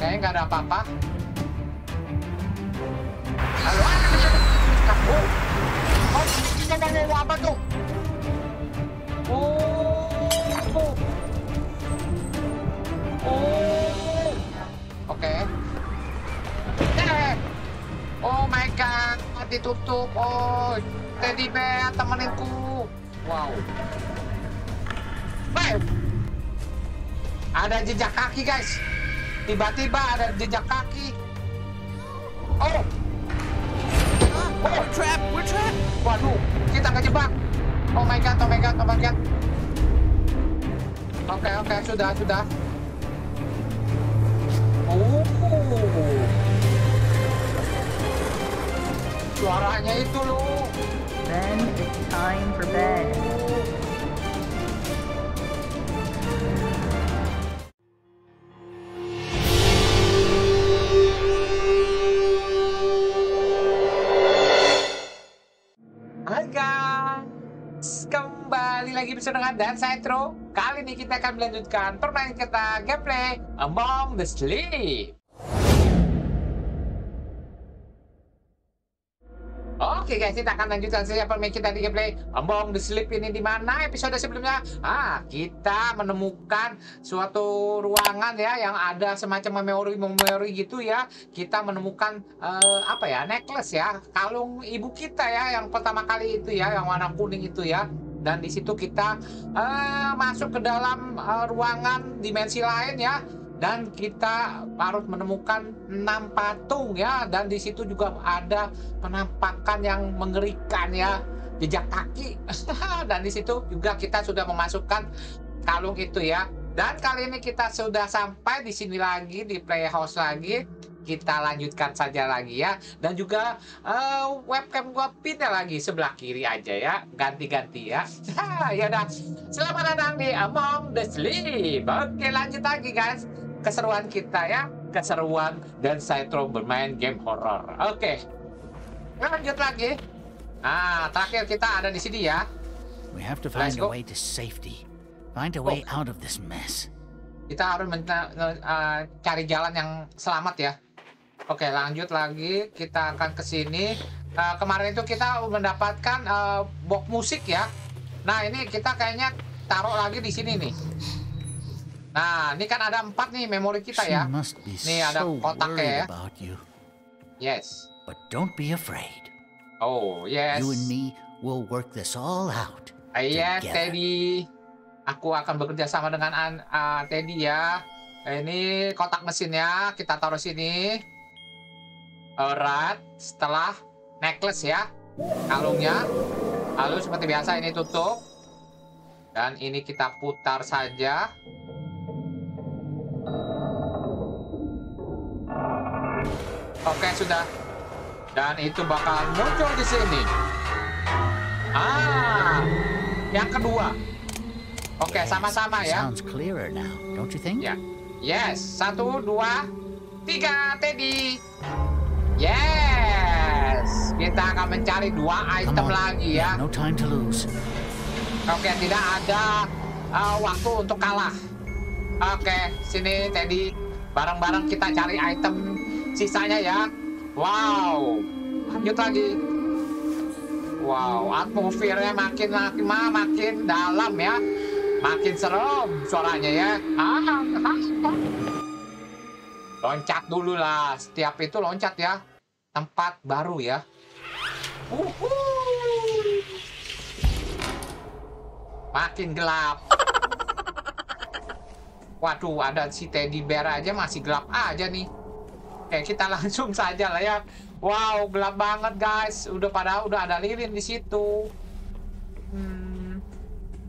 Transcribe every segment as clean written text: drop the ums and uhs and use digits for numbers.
Kayaknya nggak ada apa-apa. Halo, ada bisa kamu? Oh, kita mau apa tuh? Oh, oke. Oh my god, ditutup. Oh, Teddy Bear temeninku. Wow. Bye. Ada jejak kaki, guys. Tiba-tiba ada jejak kaki. Oh. Oh, we're trapped. Waduh, kita kejebak. Oh my god. Oke, sudah. Oh. Suaranya itu loh. Then it's time for bed. Kembali lagi bersama dengan DenZNitro. Kali ini kita akan melanjutkan permainan kita gameplay Among the Sleep. Oke guys, kita akan lanjutkan saja permainan kita di gameplay Among the Sleep ini, di mana episode sebelumnya kita menemukan suatu ruangan ya yang ada semacam memori gitu ya. Kita menemukan necklace ya, kalung ibu kita ya yang pertama kali itu ya, yang warna kuning itu ya. Dan di situ kita masuk ke dalam ruangan dimensi lain ya. Dan kita harus menemukan 6 patung ya, dan di situ juga ada penampakan yang mengerikan ya, jejak kaki. Dan di situ juga kita sudah memasukkan kalung itu ya. Dan kali ini kita sudah sampai di sini lagi, di playhouse lagi. Kita lanjutkan saja lagi ya. Dan juga webcam gua pindah lagi sebelah kiri aja ya, ganti-ganti ya. Ya udah, selamat datang di Among the Sleep. Oke, lanjut lagi guys, keseruan kita ya, keseruan DenZNitro bermain game horror. Oke, lanjut lagi. Nah, terakhir kita ada di sini ya. We have to find a way to safety. Find a way out of this mess. Kita harus cari jalan yang selamat ya. Oke, lanjut lagi, kita akan ke sini. Kemarin itu kita mendapatkan box musik ya. Nah, ini kita kayaknya taruh lagi di sini nih. Nah, ini kan ada 4 nih memori kita ya. Nih ada kotaknya ya. Yes. But don't be afraid. Oh, yes. You and me will work this all out. Iya, Teddy. Aku akan bekerja sama dengan Teddy ya. Ini kotak mesinnya kita taruh sini. Alright, setelah necklace ya, kalungnya. Lalu seperti biasa ini tutup. Dan ini kita putar saja. Oke, sudah. Dan itu bakal muncul di sini. Yang kedua. Oke, sama-sama ya. Ya. Yes, 1, 2, 3, Teddy. Yes, kita akan mencari 2 item lagi ya. Oke, tidak ada waktu untuk kalah. Oke, sini Teddy, bareng-bareng kita cari item sisanya ya. Wow, lanjut lagi. Wow, atmosfernya makin dalam ya. Makin serem suaranya ya. Loncat dulu lah. Setiap itu loncat ya. Tempat baru ya. Makin gelap. Waduh, ada si Teddy Bear aja masih gelap aja nih. Oke, kita langsung saja lah ya. Wow, gelap banget guys. Udah ada lilin di situ.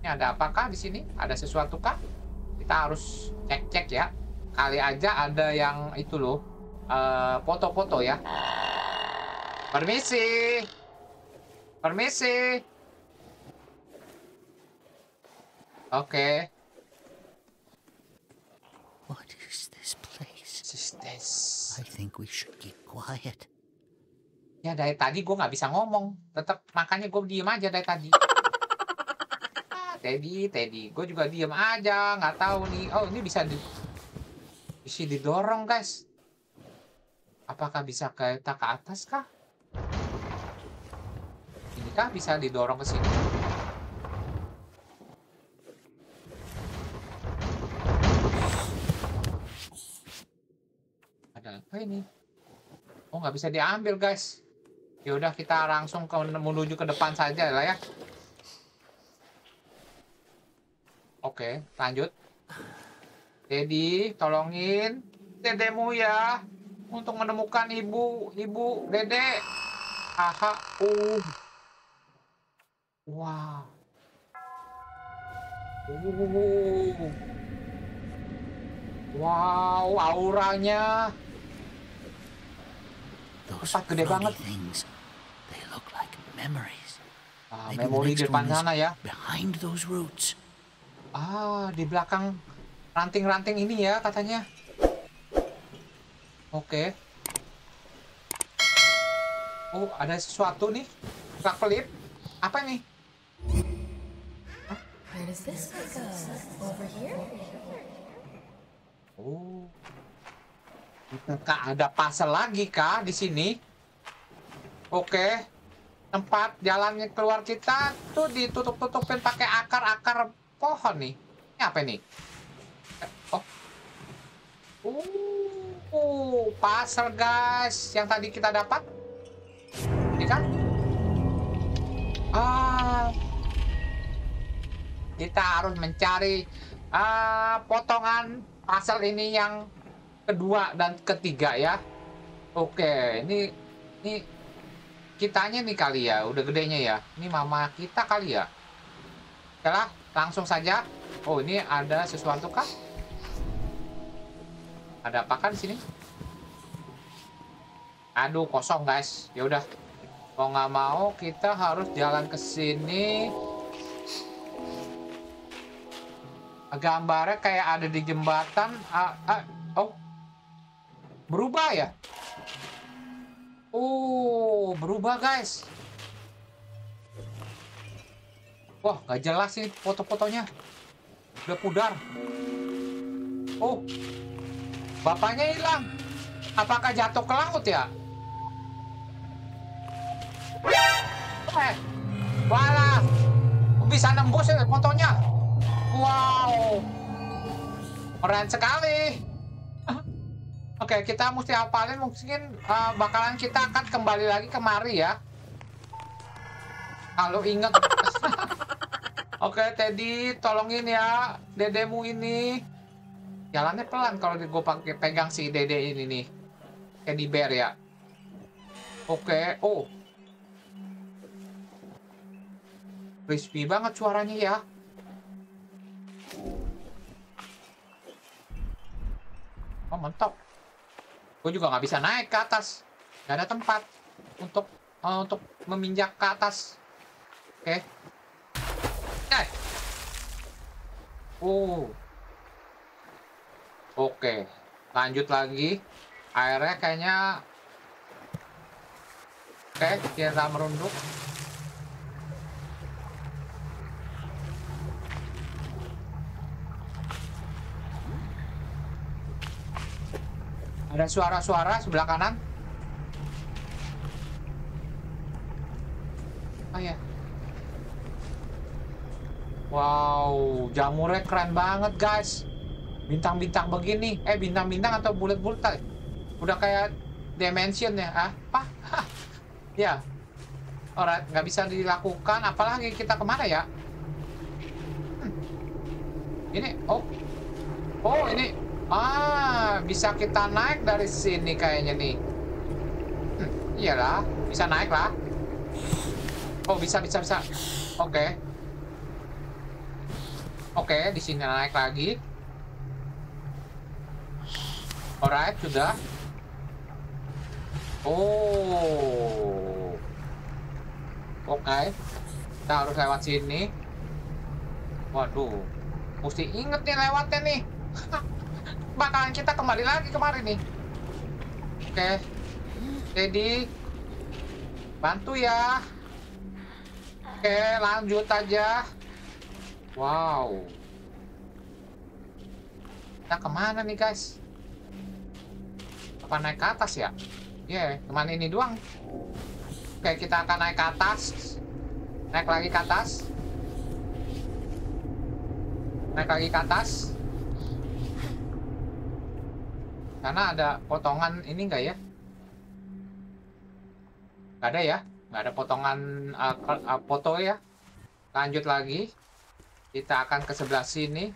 Ini ada apakah di sini? Ada sesuatu kah? Kita harus cek ya. Kali aja ada yang itu loh, foto-foto ya. Permisi. Oke. What is this place? I think we should keep quiet. Ya dari tadi gue nggak bisa ngomong. Tetap makanya gue diem aja dari tadi. Teddy, gue juga diem aja, nggak tahu nih. Oh, ini bisa di... Isi didorong, guys. Apakah bisa kita ke atas kah? Ini kah bisa didorong ke sini? Ada apa ini? Oh, nggak bisa diambil, guys. Ya udah, kita langsung menuju ke depan saja lah ya. Oke, lanjut. Dedi, tolongin dedemu ya. Untuk menemukan ibu dede. Aha, wow. Wow, auranya. Tempat gede banget. Ah, memori di depan sana ya. Ah, di belakang ranting-ranting ini ya katanya. Oke. Oh, ada sesuatu nih. Buka pelip. Apa nih? Hah? Oh. Kak, ada puzzle lagi kah di sini? Oke. Tempat jalannya keluar kita tuh ditutup-tutupin pakai akar-akar pohon nih. Ini apa nih? Oh. Puzzle guys yang tadi kita dapat. Ini kan? Kita harus mencari potongan puzzle ini yang kedua dan ketiga ya. Oke, ini kitanya nih kali ya, udah gedenya ya. Ini mama kita kali ya. Oke lah, langsung saja. Oh, ini ada sesuatu kah? Ada apa kan sini? Aduh, kosong guys. Ya udah, mau nggak mau kita harus jalan ke sini. Gambarnya kayak ada di jembatan. Oh, berubah ya? Oh, berubah guys. Wah, nggak jelas sih foto-fotonya. Udah pudar. Oh. Bapaknya hilang. Apakah jatuh ke laut ya? Walah. Bisa nembus ya fotonya. Wow. Keren sekali. Oke, kita mesti hafalin. Mungkin bakalan kita akan kembali lagi kemari ya. Kalau ingat. Oke, Teddy. Tolongin ya dedemu ini. Jalannya pelan kalau gue pakai pegang si dede ini nih. Teddy Bear ya. Oke. Oh. Crispy banget suaranya ya. Oh, mentok. Gue juga nggak bisa naik ke atas. Nggak ada tempat untuk meminjak ke atas. Oke. Oh. Oke, lanjut lagi. Airnya kayaknya... Oke, kita merunduk. Ada suara-suara sebelah kanan. Oh ya. Wow, jamurnya keren banget guys. Bintang-bintang begini, bintang-bintang atau bulat-bulat, udah kayak dimension ya, apa? Ya, alright, nggak bisa dilakukan, apalagi kita kemana ya? Ini, oh ini, bisa kita naik dari sini kayaknya nih, iyalah, bisa naik lah, oh bisa, oke, di sini naik lagi. Alright, sudah. Oh. Oke. Kita harus lewat sini. Waduh. Mesti inget nih lewatnya nih. Bakalan kita kembali lagi kemarin nih. Oke. Jadi bantu ya. Oke, lanjut aja. Wow. Kita kemana nih guys? apa naik ke atas ya? Iya, yeah, cuman ini doang. Oke, kita akan naik ke atas. Naik lagi ke atas. Naik lagi ke atas. Karena ada potongan ini enggak ya? Nggak ada ya? Nggak ada potongan foto ya? Lanjut lagi. Kita akan ke sebelah sini.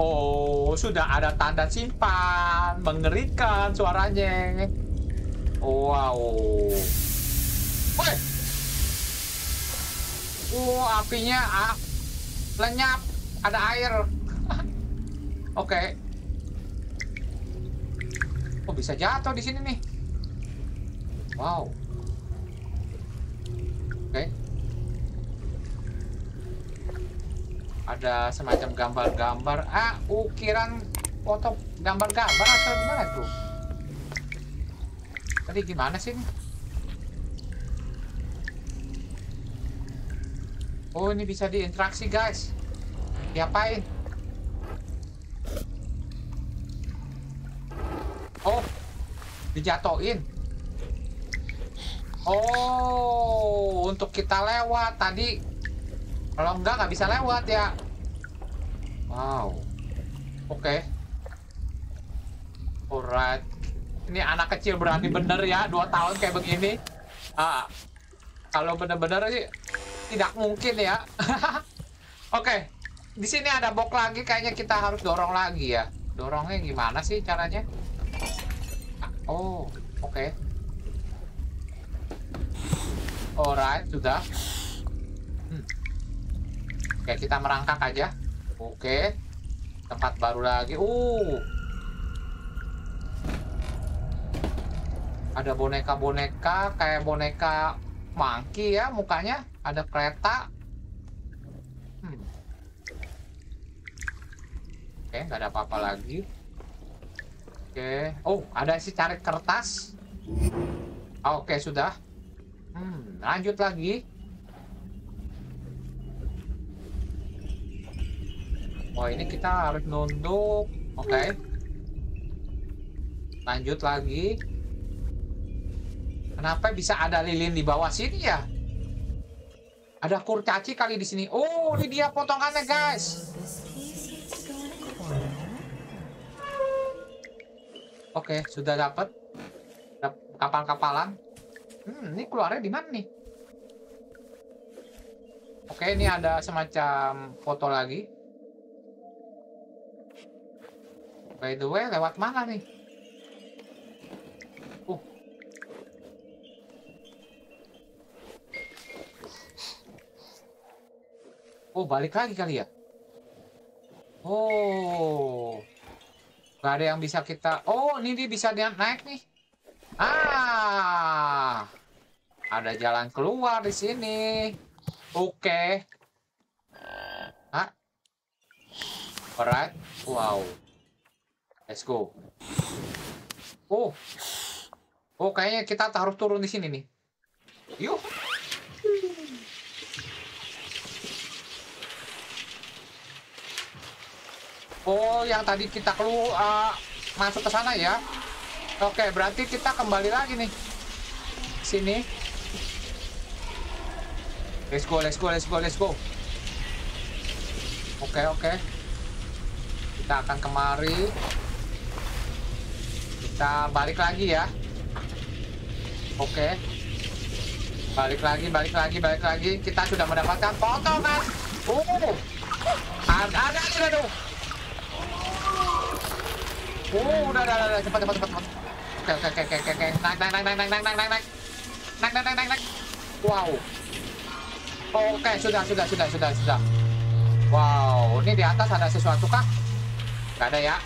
Oh, sudah ada tanda simpan. Mengerikan suaranya. Wow. Woi. Apinya lenyap. Ada air. Oke. Oh, bisa jatuh di sini nih. Wow. Oke. Ada semacam gambar-gambar, ukiran foto gambar-gambar atau gimana itu? Tadi gimana sih ini? Oh, ini bisa diinteraksi guys. Diapain? Oh, dijatuhin. Oh, untuk kita lewat tadi. Kalau enggak bisa lewat ya. Wow. Oke. Alright. Ini anak kecil berani bener ya. 2 tahun kayak begini. Kalau bener-bener sih tidak mungkin ya. Oke. Di sini ada box lagi. Kayaknya kita harus dorong lagi ya. Dorongnya gimana sih caranya? Oh. Oke. Alright. Sudah. Oke, kita merangkak aja. Oke. Tempat baru lagi. Ada boneka-boneka. Kayak boneka monkey ya mukanya. Ada kereta. Oke, nggak ada apa-apa lagi. Oke. Oh, ada sih cari kertas. Oke, sudah. Lanjut lagi. Oh, ini kita harus nunduk. Oke. Lanjut lagi. Kenapa bisa ada lilin di bawah sini ya? Ada kurcaci kali di sini. Oh, ini dia potongannya, guys. Oke, sudah dapat. Kapal-kapalan. Ini keluarnya di mana nih? Oke, ini ada semacam foto lagi. By the way, lewat mana nih? Oh, balik lagi kali ya? Oh. Gak ada yang bisa kita... Oh, ini dia bisa naik nih. Ada jalan keluar di sini. Oke. Alright. Wow. Let's go. Oh, kayaknya kita harus turun di sini nih. Yuk. Oh, yang tadi kita masuk ke sana ya. Oke, berarti kita kembali lagi nih. Sini. Let's go, let's go, let's go, let's go. Oke. Kita akan kemari. Kita balik lagi ya. Oke. Balik lagi. Kita sudah mendapatkan foto kan. Udah. Cepat. Oke. Naik. Wow. Oke, sudah. Wow, ini di atas ada sesuatu kah? Nggak ada ya.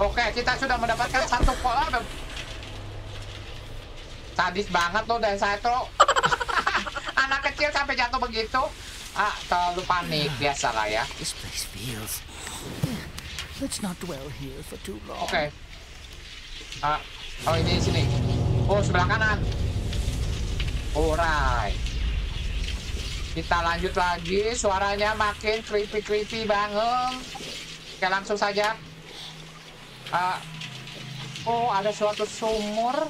Oke, kita sudah mendapatkan 1 kolam. Sadis banget loh DenZNitro. Anak kecil sampai jatuh begitu. Terlalu panik biasalah ya. Oke. Oh, ini sini. Oh, sebelah kanan. Alright. Kita lanjut lagi, suaranya makin creepy banget. Oke, langsung saja. Oh, ada suatu sumur.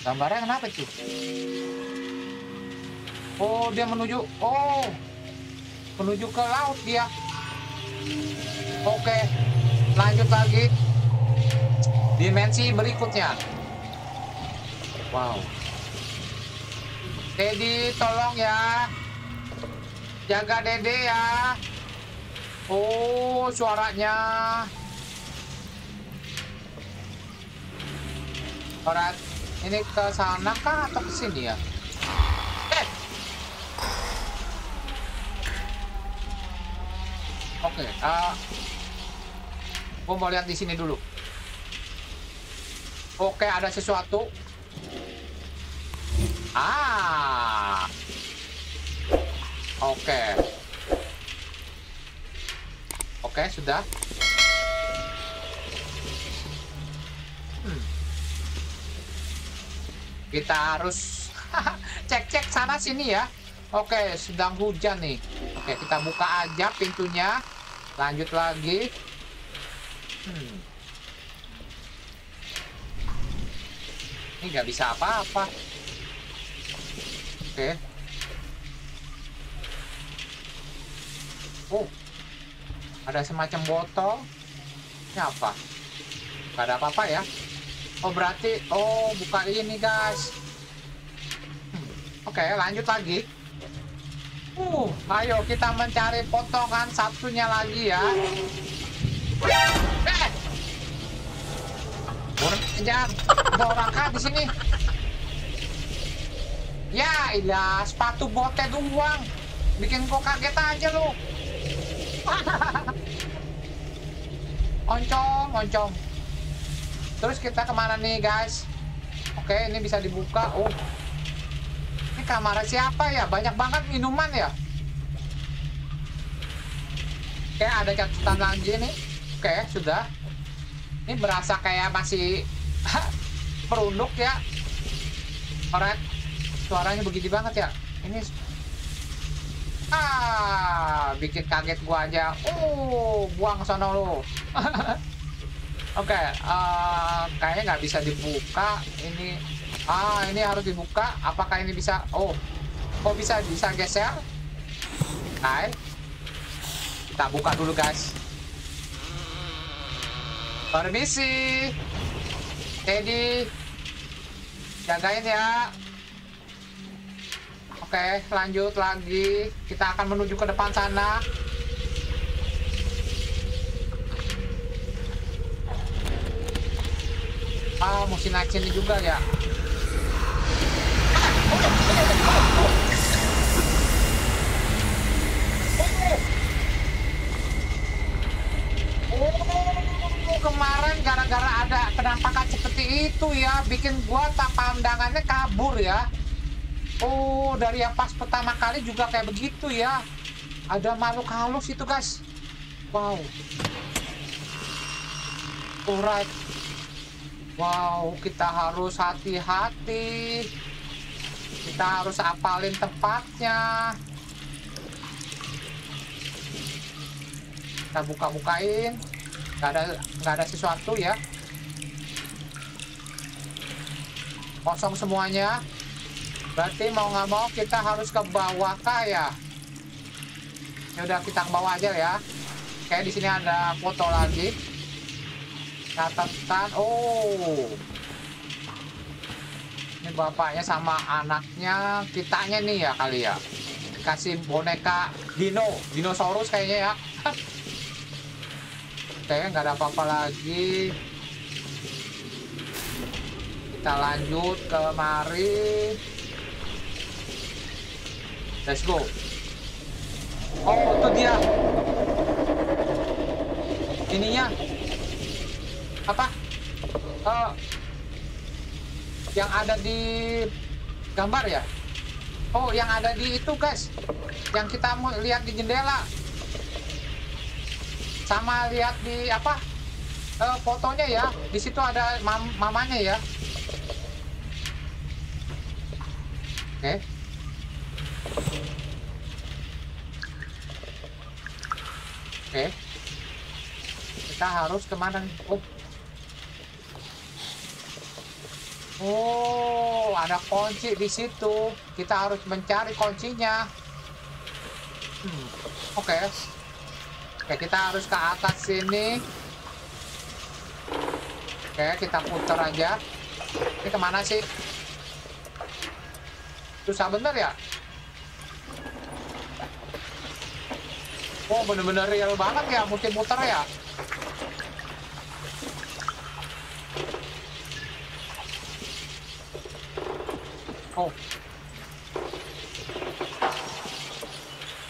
Gambarnya kenapa itu? Oh, dia menuju. Oh, menuju ke laut dia. Oke, lanjut lagi. Dimensi berikutnya. Wow. Teddy, tolong ya. Jaga Dede ya. Oh, suaranya. Orang ini ke sana kah atau ke sini ya? Oke, gue mau lihat di sini dulu. Oke, ada sesuatu. Oke, sudah. Kita harus cek sana sini ya. Oke, sedang hujan nih. Oke, kita buka aja pintunya. Lanjut lagi. Ini nggak bisa apa-apa. Oke. Oh, ada semacam botol. Ini apa? Nggak ada apa-apa ya. Oh, berarti. Oh, buka ini guys. Oke, lanjut lagi. Ayo kita mencari potongan satunya lagi ya. Jangan, ada orang kah di sini? Ya ilah, sepatu bote doang. Bikin kok kaget aja lu. Oncong. Terus kita kemana nih guys? Oke, ini bisa dibuka. Oh. Ini kamar siapa ya? Banyak banget minuman ya. Oke, ada catatan lagi nih. Oke, sudah. Ini berasa kayak masih perunduk ya. Alright. Suaranya begini banget ya. Ini bikin kaget gua aja. Oh, buang sono lo. Oke, kayaknya nggak bisa dibuka ini. Ini harus dibuka. Apakah ini bisa? Oh, kok bisa geser? Hai, kita buka dulu guys. Permisi, Teddy, jagain ya. Oke, lanjut lagi. Kita akan menuju ke depan sana. Mesti naik sini juga ya. Kemarin gara-gara ada penampakan seperti itu ya, bikin gua tak pandangannya kabur ya. Oh, dari yang pas pertama kali juga kayak begitu ya. Ada makhluk halus itu guys. Wow. Alright. Wow, kita harus hati-hati. Kita harus apalin tempatnya. Kita buka-bukain. Nggak ada sesuatu ya. Kosong semuanya. Berarti mau nggak mau kita harus ke bawah ya. Ya udah, kita ke bawah aja ya. Oke, di sini ada foto lagi. Catatan. Oh. Ini bapaknya sama anaknya, kitanya nih ya kali ya. Kasih boneka dinosaurus kayaknya ya. Kayaknya nggak ada apa-apa lagi. Kita lanjut ke lemari. Let's go. Oh, itu dia. Ininya apa? Yang ada di gambar ya. Oh, yang ada di itu guys, yang kita mau lihat di jendela sama lihat di apa, fotonya ya. Di situ ada mamanya ya. Oke. Oke. Kita harus kemana nih? Oh. Oh, ada kunci di situ. Kita harus mencari kuncinya. Oke. Oke, kita harus ke atas sini. Oke, kita putar aja. Ini kemana sih? Susah bener ya? Oh, bener-bener real banget ya, muter-muter ya. Oh,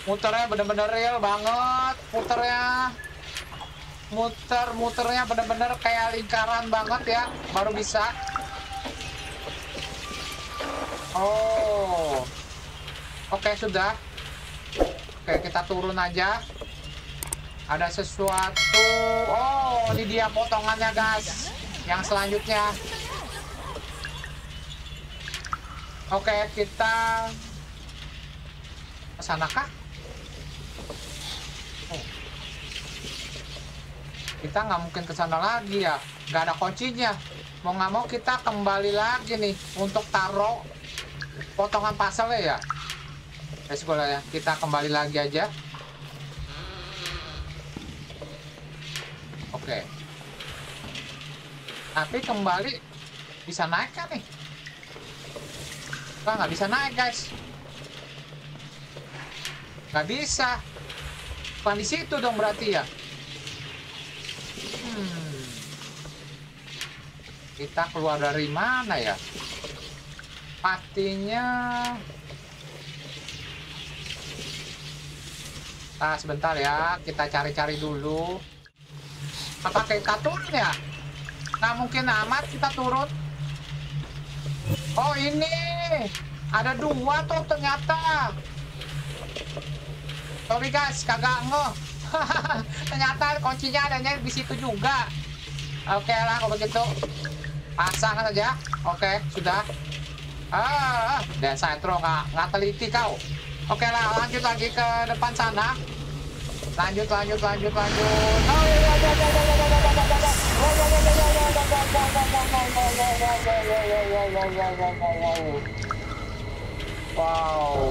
muternya bener-bener real banget, muternya. Muter-muternya bener-bener kayak lingkaran banget ya, baru bisa. Oh, oke, sudah. Oke, kita turun aja. Ada sesuatu. Oh, ini dia potongannya guys, yang selanjutnya. Oke, kita kesana kah? Kita nggak mungkin ke sana lagi ya, nggak ada kuncinya. Mau nggak mau kita kembali lagi nih untuk taruh potongan puzzle-nya ya. Let's go lah ya, kita kembali lagi aja. Oke. Tapi kembali bisa naik kan nih? Nggak bisa naik guys. Nggak bisa. Bukan di situ dong berarti ya. Kita keluar dari mana ya? Pastinya. Nah, sebentar ya, kita cari-cari dulu. Apa kita turun ya? Nggak mungkin amat kita turun. Oh, ini ada dua tuh ternyata. Sorry guys, kagak ngeh. Ternyata kuncinya adanya di situ juga. Oke lah kalau begitu, pasang aja. Oke, sudah. DenZNitro nggak teliti kau. Oke lah, lanjut lagi ke depan sana. Lanjut. Wow.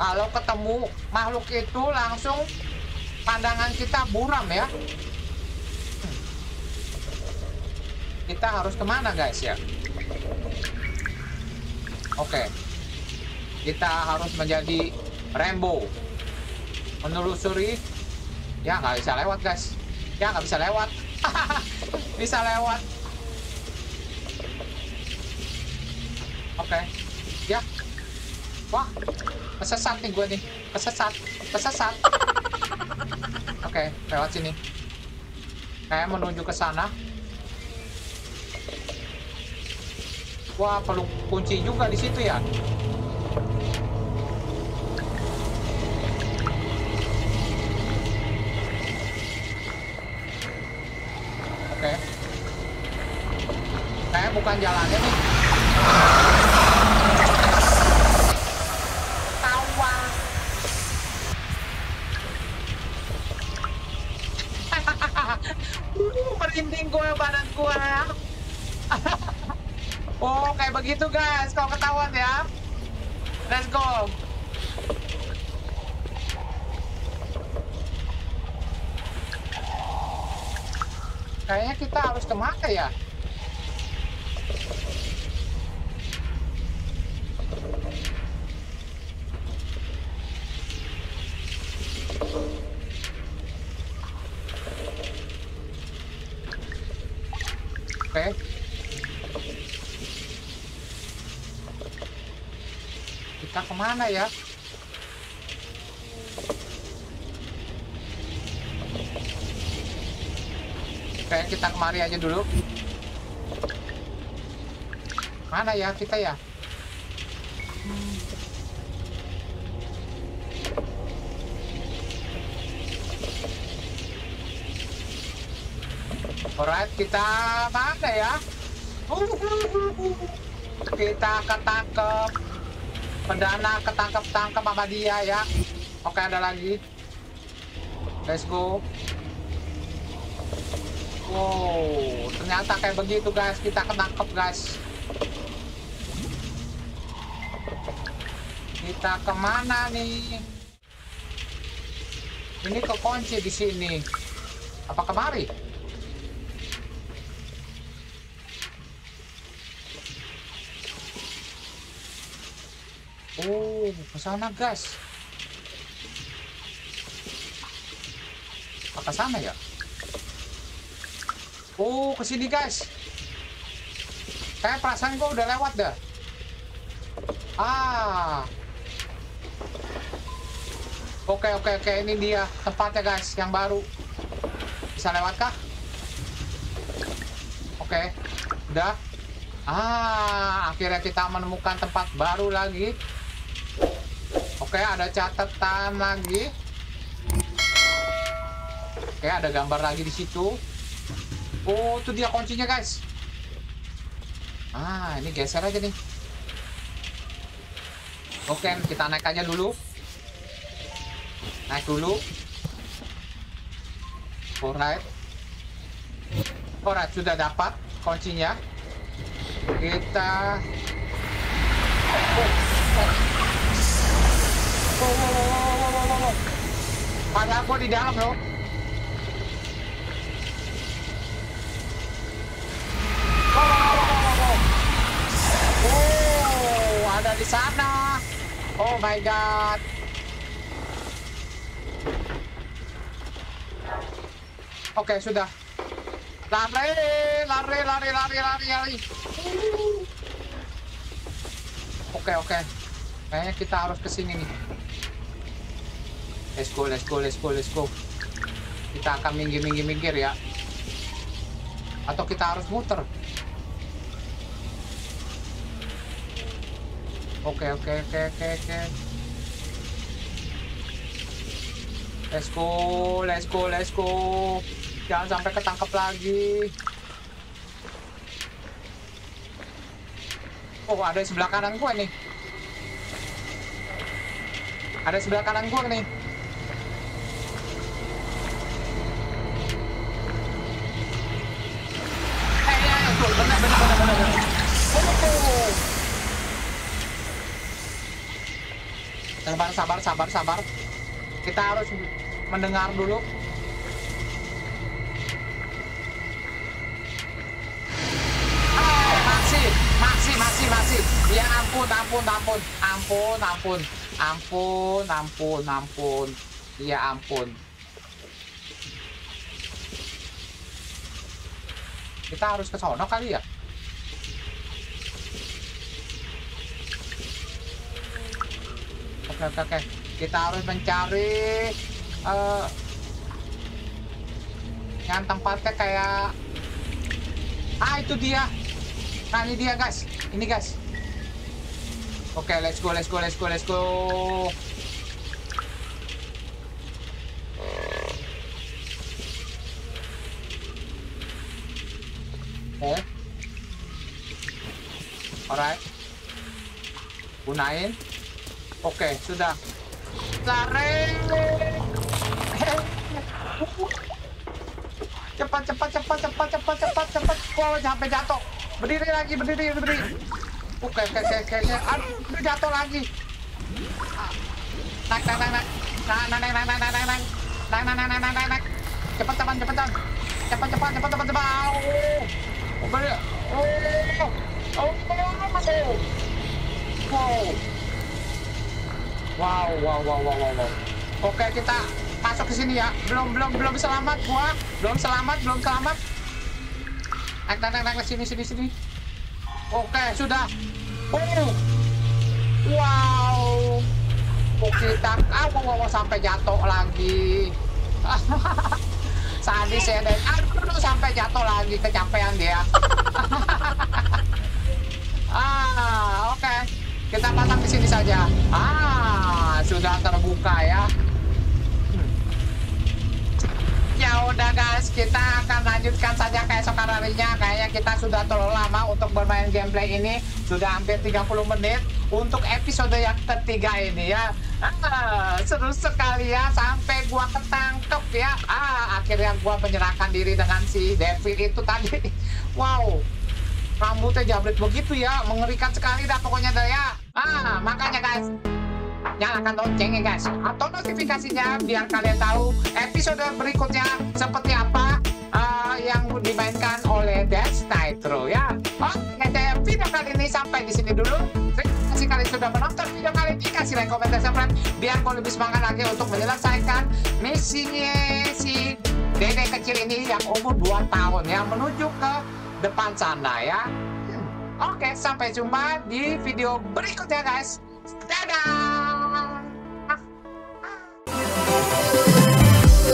Kalau ketemu makhluk itu langsung pandangan kita buram ya. Kita harus kemana guys ya? Oke. Kita harus menjadi Rambo. Menelusuri. Ya nggak bisa lewat guys. Ya nggak bisa lewat. Bisa lewat. Oke. Ya. Wah. Kesesat nih gue nih, kesesat. Oke, lewat sini. Kayak menuju ke sana. Wah, perlu kunci juga di situ ya. Oke. Kayak bukan jalannya nih. Merinding gue, badan gue. Oh, kayak begitu guys kalau ketahuan ya. Let's go. Kayaknya kita harus kemana ya? Oke. Kita kemana ya? Oke, kita kemari aja dulu. Mana ya kita ya? Alright, kita mana ya? Kita akan tangkep pendana, ketangkep sama dia ya. Oke, ada lagi, let's go. Wow, ternyata kayak begitu guys, kita ketangkep guys. Kita kemana nih? Ini kekunci di sini. Apa kemari? Oh, ke sana guys. Apa ke sana ya? Oh, ke sini guys. Kayak perasaan gua udah lewat dah. Ah. Oke, ini dia tempatnya guys, yang baru. Bisa lewat kah? Oke, udah. Ah, akhirnya kita menemukan tempat baru lagi. Oke, ada catatan lagi. Oke, ada gambar lagi di situ. Oh, itu dia kuncinya, guys. Ah, ini geser aja nih. Oke, kita naik aja dulu. Naik dulu. Alright, sudah dapat kuncinya. Kita... Oh. Padahal gua di dalam loh. Oh, ada di sana. Oh my god. Oke, sudah. Lari. Oke. Kayaknya kita harus ke sini nih. Let's go. Kita akan minggir ya. Atau kita harus muter. Oke. Let's go. Jangan sampai ketangkep lagi. Oh, ada di sebelah kanan gua nih. Benar. Oh. Sabar. Kita harus mendengar dulu. Masih. Ya ampun. Ya ampun. Kita harus ke sono kali ya. Oke. Kita harus mencari yang tempatnya kayak... Ah, itu dia. Nah, ini dia guys. Ini guys. Oke, let's go. Oke. Alright. Gunain. Oke, sudah. Lari. Cepat. Wow, sampai jatuh. Berdiri lagi. Oke. Aduh, jatuh lagi. Naik. Cepat. Wow. Oke, kita masuk ke sini ya. Belum selamat gua. Naik, sini. Oke, sudah. Wow. Kita sampai jatuh lagi. Sadis ya, dan aduh, sampai jatuh lagi, kecapean dia. Oke. Kita pasang di sini saja. Sudah terbuka ya. ya udah guys, kita akan lanjutkan saja keesokan harinya. Kayaknya kita sudah terlalu lama untuk bermain gameplay ini. Sudah hampir 30 menit untuk episode yang ketiga ini ya. Seru sekali ya, sampai gua ketangkep ya. Akhirnya gua menyerahkan diri dengan si Devil itu tadi. Wow, rambutnya jabret begitu ya, mengerikan sekali dah pokoknya dah ya. Makanya guys, nyalakan loncengnya guys, atau notifikasinya biar kalian tahu episode berikutnya seperti apa yang dimainkan oleh DenZNitro ya. Oke, video kali ini sampai di sini dulu. Terima kasih kalian sudah menonton video kali ini. Kasih like, komen, dan subscribe biar gue lebih semangat lagi untuk menyelesaikan misinya si Dedek kecil ini yang umur 2 tahun ya, menuju ke depan sana ya. Oke, sampai jumpa di video berikutnya guys. Dadah.